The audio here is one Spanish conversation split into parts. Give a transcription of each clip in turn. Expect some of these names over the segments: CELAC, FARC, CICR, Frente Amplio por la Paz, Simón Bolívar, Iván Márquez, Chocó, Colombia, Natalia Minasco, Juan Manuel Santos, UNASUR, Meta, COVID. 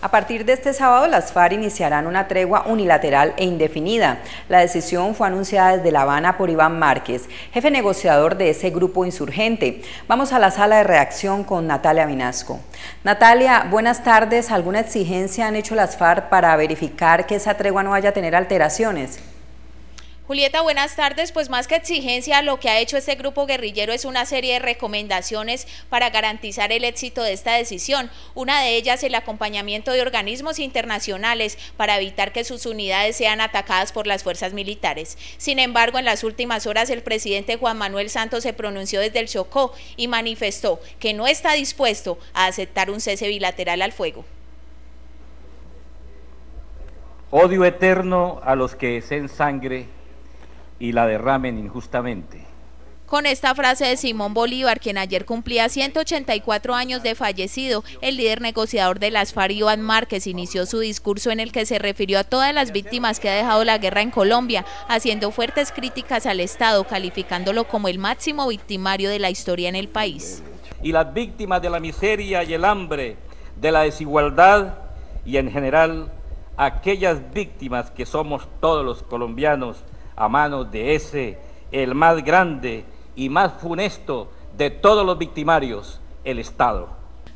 A partir de este sábado, las FARC iniciarán una tregua unilateral e indefinida. La decisión fue anunciada desde La Habana por Iván Márquez, jefe negociador de ese grupo insurgente. Vamos a la sala de redacción con Natalia Minasco. Natalia, buenas tardes. ¿Alguna exigencia han hecho las FARC para verificar que esa tregua no vaya a tener alteraciones? Julieta, buenas tardes. Pues más que exigencia, lo que ha hecho este grupo guerrillero es una serie de recomendaciones para garantizar el éxito de esta decisión. Una de ellas, el acompañamiento de organismos internacionales para evitar que sus unidades sean atacadas por las fuerzas militares. Sin embargo, en las últimas horas el presidente Juan Manuel Santos se pronunció desde el Chocó y manifestó que no está dispuesto a aceptar un cese bilateral al fuego. Odio eterno a los que deseen sangre y la derramen injustamente. Con esta frase de Simón Bolívar, quien ayer cumplía 184 años de fallecido, el líder negociador de las FARC, Iván Márquez, inició su discurso en el que se refirió a todas las víctimas que ha dejado la guerra en Colombia, haciendo fuertes críticas al Estado, calificándolo como el máximo victimario de la historia en el país. Y las víctimas de la miseria y el hambre, de la desigualdad y en general aquellas víctimas que somos todos los colombianos, a manos de ese, el más grande y más funesto de todos los victimarios, el Estado.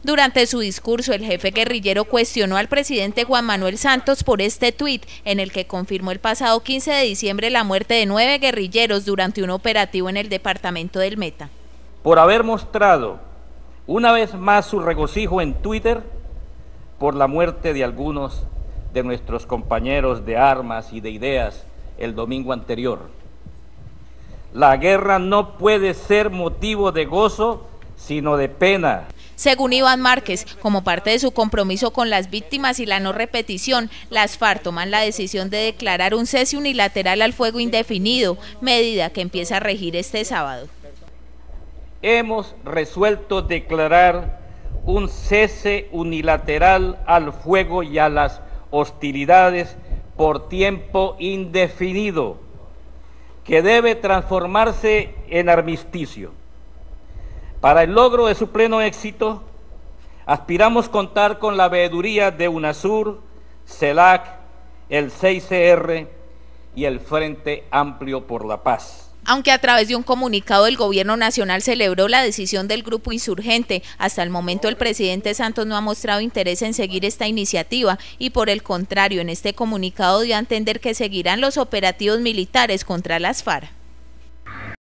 Durante su discurso, el jefe guerrillero cuestionó al presidente Juan Manuel Santos por este tuit, en el que confirmó el pasado 15 de diciembre la muerte de 9 guerrilleros durante un operativo en el departamento del Meta. Por haber mostrado una vez más su regocijo en Twitter por la muerte de algunos de nuestros compañeros de armas y de ideas el domingo anterior. La guerra no puede ser motivo de gozo, sino de pena. Según Iván Márquez, como parte de su compromiso con las víctimas y la no repetición, las FARC toman la decisión de declarar un cese unilateral al fuego indefinido, medida que empieza a regir este sábado. Hemos resuelto declarar un cese unilateral al fuego y a las hostilidades por tiempo indefinido, que debe transformarse en armisticio. Para el logro de su pleno éxito, aspiramos contar con la veeduría de UNASUR, CELAC, el CICR y el Frente Amplio por la Paz. Aunque a través de un comunicado el gobierno nacional celebró la decisión del grupo insurgente, hasta el momento el presidente Santos no ha mostrado interés en seguir esta iniciativa y por el contrario, en este comunicado dio a entender que seguirán los operativos militares contra las FARC.